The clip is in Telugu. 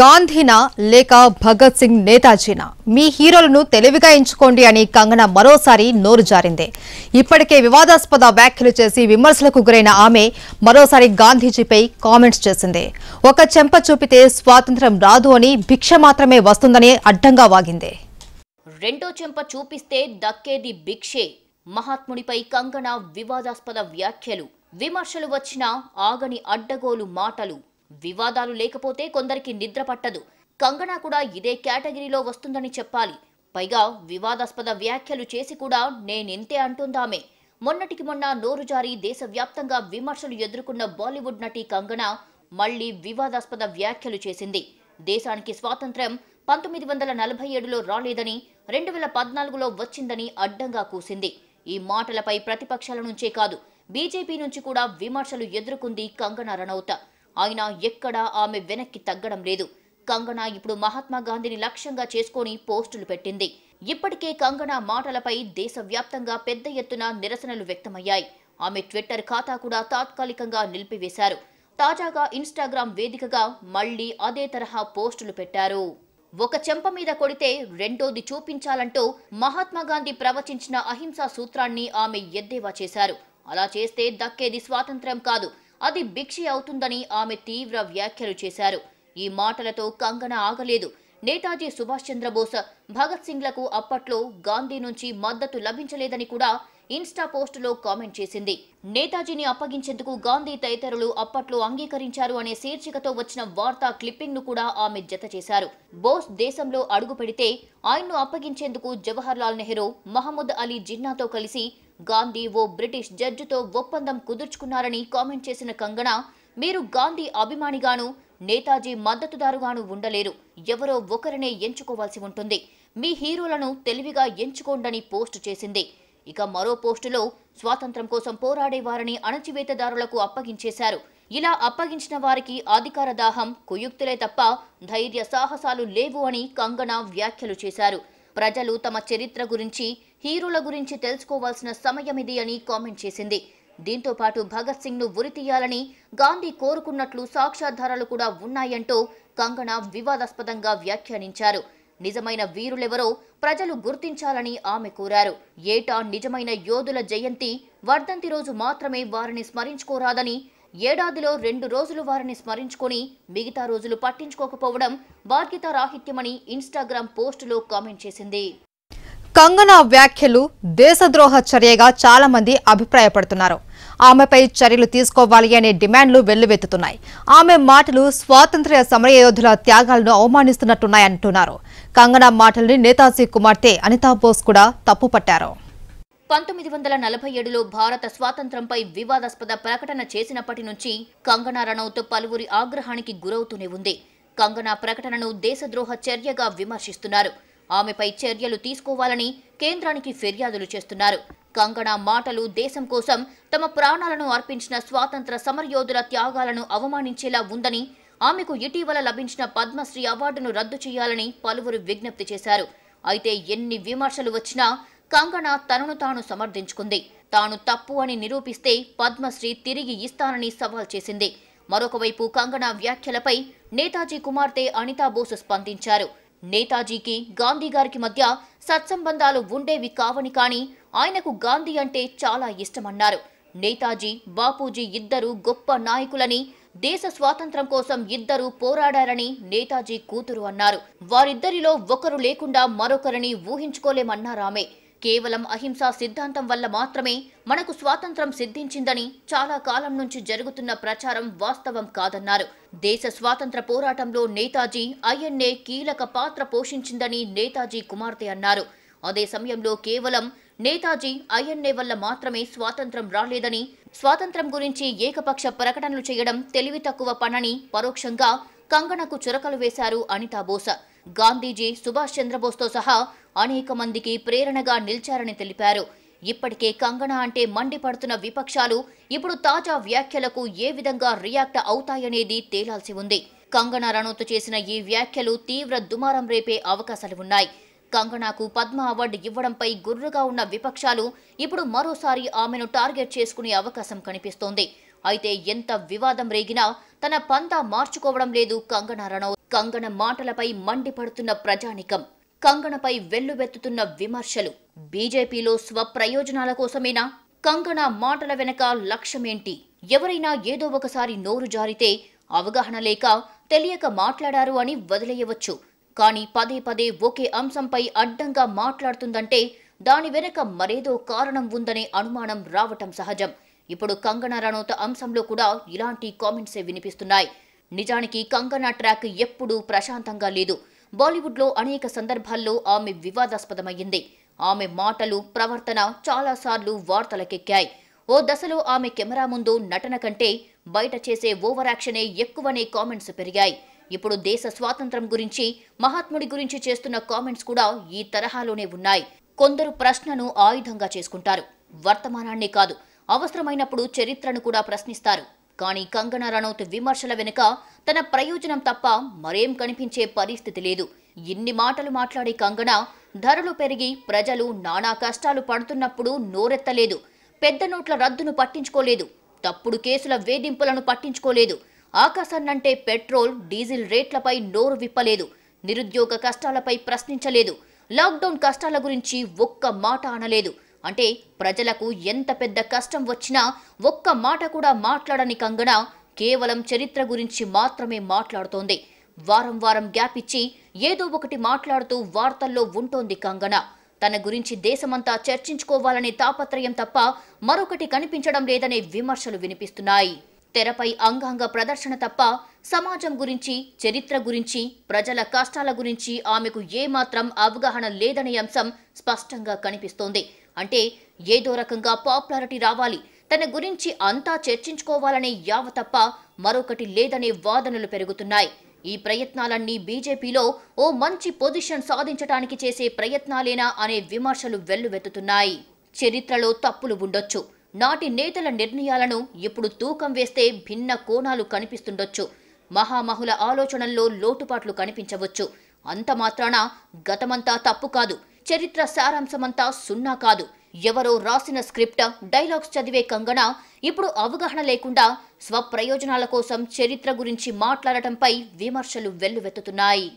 గాంధీనా లేక భగత్ సింగ్ నేతాజీనా మీ హీరోలను తెలివిగా ఎంచుకోండి అని కంగన మరోసారి నోరు జారింది. ఇప్పటికే వివాదాస్పద వ్యాఖ్యలు చేసి విమర్శలకు గురైన ఆమె మరోసారి గాంధీజీపై కామెంట్స్ చేసింది. ఒక చెంప చూపితే స్వాతంత్రం రాదు అని భిక్ష మాత్రమే వస్తుందని అడ్డంగా వాగింది. రెండో చెంప చూపిస్తే దక్కేది భిక్షే. మహాత్ముడిపై కంగన వివాదాస్పద వ్యాఖ్యలు, విమర్శలు వచ్చినా ఆగని అడ్డగోలు మాటలు. వివాదాలు లేకపోతే కొందరికి నిద్ర పట్టదు. కంగనా కూడా ఇదే కేటగిరీలో వస్తుందని చెప్పాలి. పైగా వివాదాస్పద వ్యాఖ్యలు చేసి కూడా నేనెంతే అంటుందామే. మొన్నటికి మొన్న నోరు జారి దేశవ్యాప్తంగా విమర్శలు ఎదుర్కొన్న బాలీవుడ్ నటి కంగనా మళ్లీ వివాదాస్పద వ్యాఖ్యలు చేసింది. దేశానికి స్వాతంత్ర్యం 1947లో రాలేదని 2014లో వచ్చిందని అడ్డంగా కూసింది. ఈ మాటలపై ప్రతిపక్షాల నుంచే కాదు, బీజేపీ నుంచి కూడా విమర్శలు ఎదుర్కొంది కంగనా రనౌత్. అయినా ఎక్కడా ఆమె వెనక్కి తగ్గడం లేదు. కంగనా ఇప్పుడు మహాత్మా గాంధీని లక్ష్యంగా చేసుకుని పోస్టులు పెట్టింది. ఇప్పటికే కంగనా మాటలపై దేశవ్యాప్తంగా పెద్ద ఎత్తున నిరసనలు వ్యక్తమయ్యాయి. ఆమె ట్విట్టర్ ఖాతా కూడా తాత్కాలికంగా నిలిపివేశారు. తాజాగా ఇన్స్టాగ్రామ్ వేదికగా మళ్లీ అదే తరహా పోస్టులు పెట్టారు. ఒక చెంప మీద కొడితే రెండోది చూపించాలంటూ మహాత్మా గాంధీ ప్రవచించిన అహింసా సూత్రాన్ని ఆమె ఎద్దేవా చేశారు. అలా చేస్తే దక్కేది స్వాతంత్ర్యం కాదు, అది భిక్షి అవుతుందని ఆమె తీవ్ర వ్యాఖ్యలు చేశారు. ఈ మాటలతో కంగనా ఆగలేదు. నేతాజీ సుభాష్ చంద్రబోస్, భగత్ సింగ్లకు అప్పట్లో గాంధీ నుంచి మద్దతు లభించలేదని కూడా ఇన్స్టా పోస్టులో కామెంట్ చేసింది. నేతాజీని అప్పగించేందుకు గాంధీ తదితరులు అప్పట్లో అంగీకరించారు అనే శీర్షికతో వచ్చిన వార్తా క్లిప్పింగ్ను కూడా ఆమె జత చేశారు. బోస్ దేశంలో అడుగు పెడితే ఆయన్ను అప్పగించేందుకు జవహర్లాల్ నెహ్రూ, మహమ్మద్ అలీ జిన్నాతో కలిసి గాంధీ ఓ బ్రిటిష్ జడ్జితో ఒప్పందం కుదుర్చుకున్నారని కామెంట్ చేసిన కంగనా, మీరు గాంధీ అభిమానిగాను నేతాజీ మద్దతుదారుగాను ఉండలేరు, ఎవరో ఒకరినే ఎంచుకోవాల్సి ఉంటుంది, మీ హీరోలను తెలివిగా ఎంచుకోండని పోస్టు చేసింది. ఇక మరో పోస్టులో స్వాతంత్రం కోసం పోరాడేవారిని అణచివేతదారులకు అప్పగించేశారు. ఇలా అప్పగించిన వారికి అధికార దాహం, కుయుక్తులే తప్ప ధైర్య సాహసాలు లేవు అని కంగనా వ్యాఖ్యలు చేశారు. ప్రజలు తమ చరిత్ర గురించి, హీరోల గురించి తెలుసుకోవాల్సిన సమయమిది అని కామెంట్ చేసింది. దీంతో పాటు భగత్ సింగ్ను ఉరితీయాలని గాంధీ కోరుకున్నట్లు సాక్ష్యాధారాలు కూడా ఉన్నాయంటూ కంగనా వివాదాస్పదంగా వ్యాఖ్యానించారు. నిజమైన వీరులెవరో ప్రజలు గుర్తించాలని ఆమె కోరారు. ఏటా నిజమైన యోధుల జయంతి వర్ధంతి రోజు మాత్రమే వారిని స్మరించుకోరాదని, ఏడాదిలో 2 రోజులు వారిని స్మరించుకొని మిగతా రోజులు పట్టించుకోకపోవడం బాధ్యతారాహిత్యమని ఇన్స్టాగ్రామ్ పోస్టులో కామెంట్ చేసింది. కంగనా వ్యాఖ్యలు దేశద్రోహ చర్యగా చాలా మంది అభిప్రాయపడుతున్నారు. ఆమెపై చర్యలు తీసుకోవాలి అనే డిమాండ్లు వెల్లువెత్తుతున్నాయి. ఆమె మాటలు స్వాతంత్ర్య సమరయోధుల త్యాగాలను అవమానిస్తున్నట్టున్నాయంటున్నారు. కంగనా మాటల్ని నేతాజీ కుమార్తె అనితా బోస్ కూడా తప్పుపట్టారు. 1947లో భారత స్వాతంత్రంపై వివాదాస్పద ప్రకటన చేసినప్పటి నుంచి కంగనా రనౌత్ పలువురి ఆగ్రహానికి గురవుతూనే ఉంది. కంగనా ప్రకటనను దేశద్రోహ చర్యగా విమర్శిస్తున్నారు. ఆమెపై చర్యలు తీసుకోవాలని కేంద్రానికి ఫిర్యాదులు చేస్తున్నారు. కంగనా మాటలు దేశం కోసం తమ ప్రాణాలను అర్పించిన స్వాతంత్ర సమరయోధుల త్యాగాలను అవమానించేలా ఉందని, ఆమెకు ఇటీవల లభించిన పద్మశ్రీ అవార్డును రద్దు చేయాలని పలువురు విజ్ఞప్తి చేశారు. అయితే ఎన్ని విమర్శలు వచ్చినా కంగనా తనను తాను సమర్థించుకుంది. తాను తప్పు అని నిరూపిస్తే పద్మశ్రీ తిరిగి ఇస్తానని సవాల్ చేసింది. మరొకవైపు కంగనా వ్యాఖ్యలపై నేతాజీ కుమార్తె అనితా బోస్ స్పందించారు. నేతాజీకి గాంధీ గారికి మధ్య సత్సంబంధాలు ఉండేవి కావని, కానీ ఆయనకు గాంధీ అంటే చాలా ఇష్టమన్నారు. నేతాజీ, బాపూజీ ఇద్దరు గొప్ప నాయకులని, దేశ స్వాతంత్రం కోసం ఇద్దరు పోరాడారని నేతాజీ కూతురు అన్నారు. వారిద్దరిలో ఒకరు లేకుండా మరొకరిని ఊహించుకోలేమన్నారామె. కేవలం అహింసా సిద్ధాంతం వల్ల మాత్రమే మనకు స్వాతంత్రం సిద్ధించిందని చాలా కాలం నుంచి జరుగుతున్న ప్రచారం వాస్తవం కాదన్నారు. దేశ స్వాతంత్ర పోరాటంలో నేతాజీ, ఐఎన్ఏ కీలక పాత్ర పోషించిందని నేతాజీ కుమార్తె అన్నారు. అదే సమయంలో కేవలం నేతాజీ, ఐఎన్ఏ వల్ల మాత్రమే స్వాతంత్రం రాలేదని, స్వాతంత్రం గురించి ఏకపక్ష ప్రకటనలు చేయడం తెలివి తక్కువ పనని పరోక్షంగా కంగనకు చురకలు వేశారు అనితా బోస్. గాంధీజీ, సుభాష్ చంద్రబోస్తో సహా అనేక మందికి ప్రేరణగా నిలిచారని తెలిపారు. ఇప్పటికే కంగనా అంటే మండిపడుతున్న విపక్షాలు ఇప్పుడు తాజా వ్యాఖ్యలకు ఏ విధంగా రియాక్ట్ అవుతాయనేది తేలాల్సి ఉంది. కంగనా రనౌత్ చేసిన ఈ వ్యాఖ్యలు తీవ్ర దుమారం రేపే అవకాశాలు ఉన్నాయి. కంగనాకు పద్మ అవార్డు ఇవ్వడంపై గుర్రుగా ఉన్న విపక్షాలు ఇప్పుడు మరోసారి ఆమెను టార్గెట్ చేసుకునే అవకాశం కనిపిస్తోంది. అయితే ఎంత వివాదం రేగినా తన పందా మార్చుకోవడం లేదు కంగన రనౌత్. కంగన మాటలపై మండిపడుతున్న ప్రజానికం, కంగనపై వెల్లువెత్తుతున్న విమర్శలు బీజేపీలో స్వప్రయోజనాల కోసమేనా? కంగన మాటల వెనుక లక్ష్యమేంటి? ఎవరైనా ఏదో ఒకసారి నోరు జారితే అవగాహన లేక తెలియక మాట్లాడారు అని వదిలేయవచ్చు. కానీ పదే పదే ఒకే అంశంపై అడ్డంగా మాట్లాడుతుందంటే దాని వెనుక మరేదో కారణం ఉందనే అనుమానం రావటం సహజం. ఇప్పుడు కంగన రనౌత్ అంశంలో కూడా ఇలాంటి కామెంట్సే వినిపిస్తున్నాయి. నిజానికి కంగన ట్రాక్ ఎప్పుడూ ప్రశాంతంగా లేదు. బాలీవుడ్లో అనేక సందర్భాల్లో ఆమె వివాదాస్పదమైంది. ఆమె మాటలు, ప్రవర్తన చాలాసార్లు వార్తలకెక్కాయి. ఓ దశలో ఆమె కెమెరా ముందు నటన కంటే బయట చేసే ఓవర్ యాక్షనే ఎక్కువనే కామెంట్స్ పెరిగాయి. ఇప్పుడు దేశ స్వాతంత్రం గురించి, మహాత్ముడి గురించి చేస్తున్న కామెంట్స్ కూడా ఈ తరహాలోనే ఉన్నాయి. కొందరు ప్రశ్నను ఆయుధంగా చేసుకుంటారు. వర్తమానాన్నే కాదు, అవసరమైనప్పుడు చరిత్రను కూడా ప్రశ్నిస్తారు. కానీ కంగన రనౌత్ విమర్శల వెనుక తన ప్రయోజనం తప్ప మరేం కనిపించే పరిస్థితి లేదు. ఇన్ని మాటలు మాట్లాడే కంగన ధరలు పెరిగి ప్రజలు నానా కష్టాలు పడుతున్నప్పుడు నోరెత్తలేదు, పెద్ద నోట్ల రద్దును పట్టించుకోలేదు, తప్పుడు కేసుల వేధింపులను పట్టించుకోలేదు, ఆకాశాన్నంటే పెట్రోల్, డీజిల్ రేట్లపై నోరు విప్పలేదు, నిరుద్యోగ కష్టాలపై ప్రశ్నించలేదు, లాక్డౌన్ కష్టాల గురించి ఒక్క మాట అనలేదు. అంటే ప్రజలకు ఎంత పెద్ద కష్టం వచ్చినా ఒక్క మాట కూడా మాట్లాడని కంగన కేవలం చరిత్ర గురించి మాత్రమే మాట్లాడుతోంది. వారం వారం గ్యాప్ ఇచ్చి ఏదో ఒకటి మాట్లాడుతూ వార్తల్లో ఉంటోంది కంగన. తన గురించి దేశమంతా చర్చించుకోవాలనే తాపత్రయం తప్ప మరొకటి కనిపించడం లేదనే విమర్శలు వినిపిస్తున్నాయి. తెరపై అంగాంగ ప్రదర్శన తప్ప సమాజం గురించి, చరిత్ర గురించి, ప్రజల కష్టాల గురించి ఆమెకు ఏమాత్రం అవగాహన లేదనే అంశం స్పష్టంగా కనిపిస్తోంది. అంటే ఏదో రకంగా పాపులారిటీ రావాలి, తన గురించి అంతా చర్చించుకోవాలనే యావ తప్ప మరొకటి లేదనే వాదనలు పెరుగుతున్నాయి. ఈ ప్రయత్నాలన్నీ బీజేపీలో ఓ మంచి పొజిషన్ సాధించడానికి చేసే ప్రయత్నాలేనా అనే విమర్శలు వెల్లువెత్తుతున్నాయి. చరిత్రలో తప్పులు ఉండొచ్చు, నాటి నేతల నిర్ణయాలను ఇప్పుడు తూకం వేస్తే భిన్న కోణాలు కనిపిస్తుండొచ్చు, మహామహుల ఆలోచనల్లో లోటుపాట్లు కనిపించవచ్చు. అంత మాత్రాన గతమంతా తప్పు కాదు, చరిత్ర సారాంశమంతా సున్నా కాదు. ఎవరో రాసిన స్క్రిప్ట్, డైలాగ్స్ చదివే కంగన ఇప్పుడు అవగాహన లేకుండా స్వప్రయోజనాల కోసం చరిత్ర గురించి మాట్లాడటంపై విమర్శలు వెల్లువెత్తుతున్నాయి.